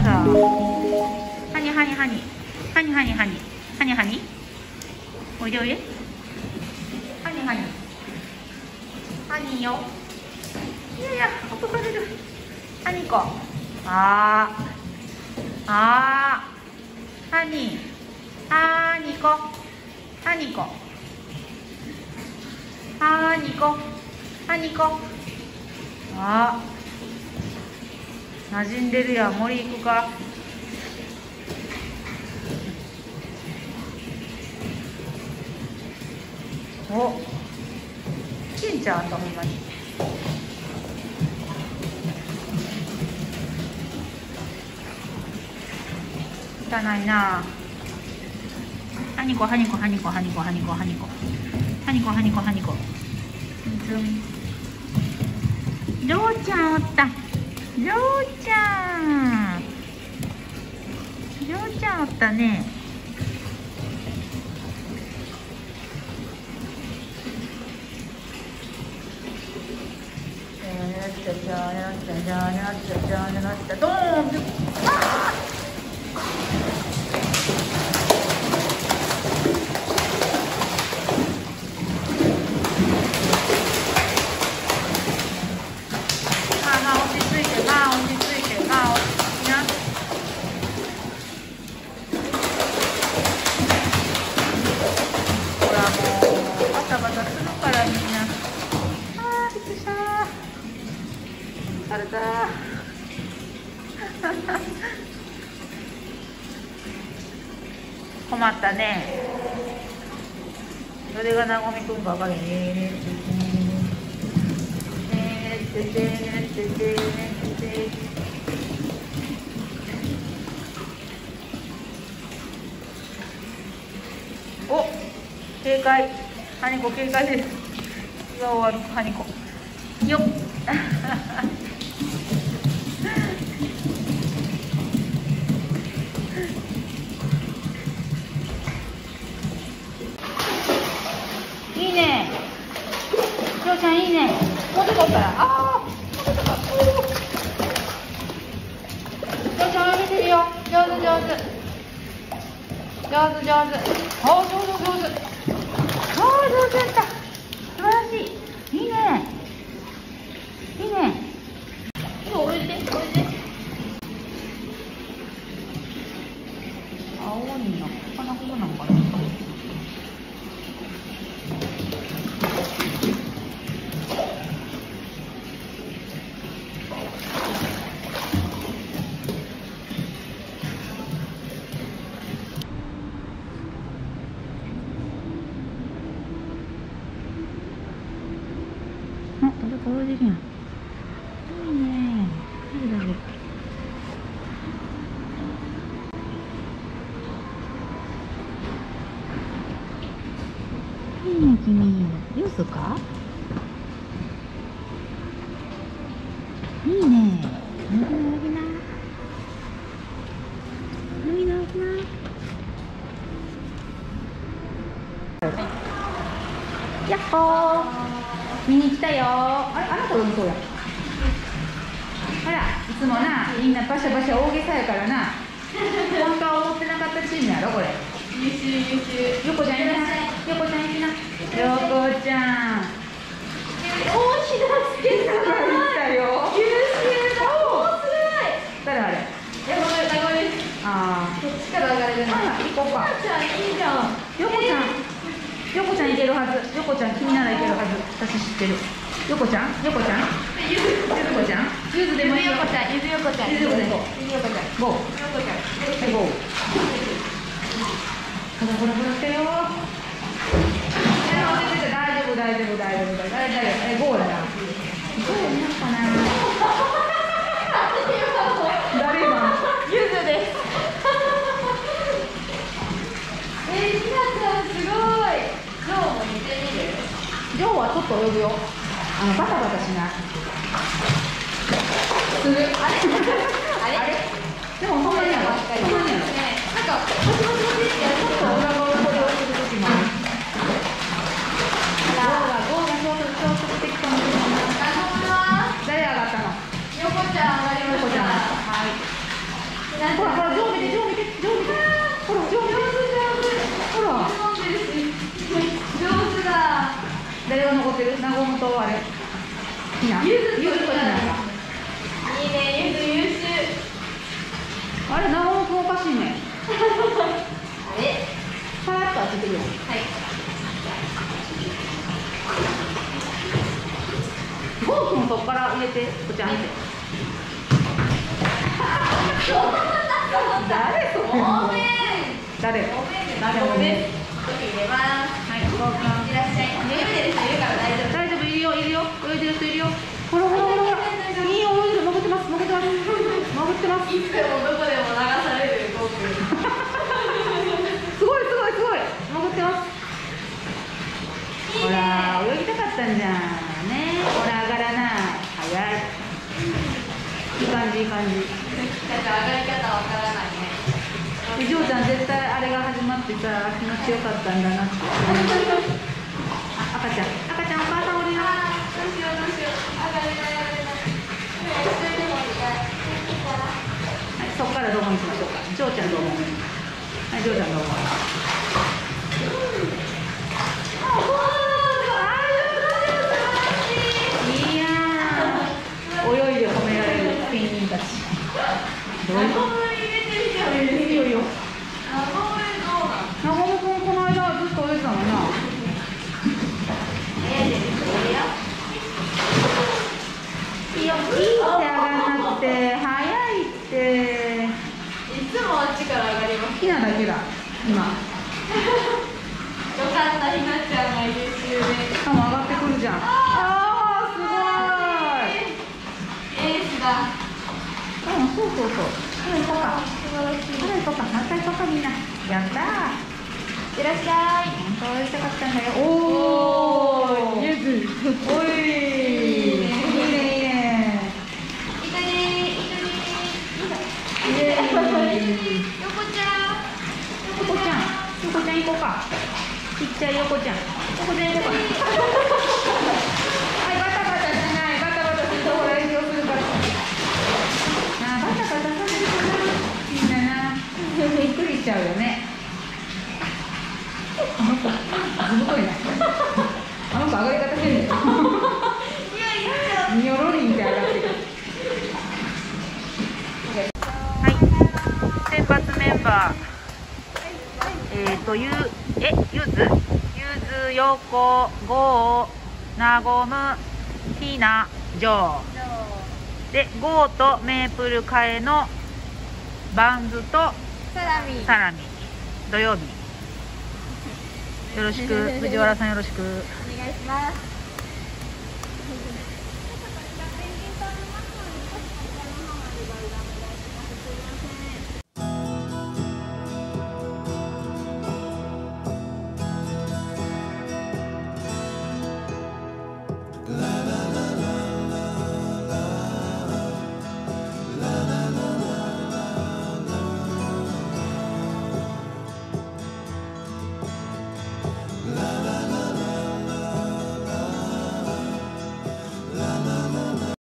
やだ。ハニハニハニハニハニハニハニハニ、おいでおいで、ハニハニハニよ。いやいや落とされる。ハニコ、あーあー、ハニハニコハニコハニコハニコ、あー馴染んでるやん。森行くか。お、ケンちゃんあんたほんまに。汚いな。ハニコハニコハニコハニコハニコハニコハニコハニコハニコ。ジョーちゃんおった。ジョーちゃん、ジョーちゃんおったね。ドーン。困ったね。どれがなごみくんか分かるね。お、警戒。ハニコ警戒です。岩を歩くハニコ。よっ。ちゃんいいね。もうちょっとおったら、ああ、ジョーちゃん泳げてるよ。上手上手上手上手、ああ上手上手、ああ上手やった、素晴らしい、いいねいいね。今泳いで泳いで、青いのこんなことなのかな。いいね。いいね君。ユースか。いいね。飲み直しな。飲み直しな。やっほー。見に来たよ。あれ、あの子もそうや。あら、いつもな、みんなバシャバシャ大げさやからな。本当は思ってなかったチームやろ、これ。優秀優秀。ヨコちゃんいな。ヨコちゃんいな。ヨコちゃん。大平助さんがいたよ。優秀だ。おお、すごい。誰あれ。ヤゴです。ヤゴです。ああ。こっちから上がれるな。行こうか。ヨコちゃんいいじゃん。ヨコちゃん。ヨコちゃんいけるはず。ヨコちゃん君ならいけるはず。私知ってる。ヨコちゃん、ヨコちゃん、ゆず、ヨコちゃん、ゆずでもいいよ。ゆずヨコちゃん、ゆずヨコちゃん、ゆずヨコちゃん、ゆずヨコちゃん、ゴー、はいゴー。ほらほらほら来たよ。大丈夫大丈夫大丈夫大丈夫。えゴーだな。ゴーになったな。誰今？ゆずです。ひなちゃんすごい。ジョーはちょっと泳ぐよ。バタバタしない。する。あれあれ。でもほんまにやろ。ほんまにやろ。なんかボチボチボチってやると裏側をこれをする時もある。ゴーがゴーが消極的かもしれない。誰上がったの？ヨコちゃん上がりました。はい。そこから入れて、こちらに。誰そこ。誰。誰おめ。入れます。はい、ごめん。いらっしゃい。泳いでる人いるから大丈夫。大丈夫、いるよ、いるよ、泳いでる人いるよ。ほらほらほらほら。いいよ、泳いでる、潜ってます、潜ってます。潜ってます。いつでもどこでも流される動物。すごいすごいすごい、潜ってます。ほら、泳ぎたかったんじゃん。ね、ほら、上がらない。早い。いい感じ、いい感じ。だから、上がり方わからないね。で、ジョーちゃん、絶対あれが始まってたら、気持ちよかったんだなって。あ、赤ちゃん、赤ちゃん、お母さん、俺よ。どうしよう、どうしよう。上がれない、上がれない。それでも、はい、そこからどうも行きましょうか。ジョーちゃん、どうも。はい、ジョーちゃん、どうも。なごむくん、この間、ずっと泳いでたもんな。いいよ、いいって上がんなくて、早いって。いつもあっちから上がります。好きなだけだ、今。よかった、ひなちゃんが優秀で。しかも上がってくるじゃん。ああ、すごい。エースだ。うん、そうそうそう。あれ行こうか。あれ行こうか。また行こうか、みんな。やったー。いらっしゃい。本当にしたかったんだよ。おー。ゆず。おい。いいね。いいね。いたねー。いいね。横ちゃん。横ちゃん。横ちゃん行こうか。ちっちゃい横ちゃん。横ちゃん行こうか。ちゃうよね。あの子、ずぶといな。あの子上がり方変だよ。ニョロリンって上がってる。はい。選抜メンバー。ゆず、よこ、ごう、なごむ、ひな、じょう。で、ごうとメープルかえのバンズと。サラミ土曜日よろしく。藤原さんよろしくお願いします。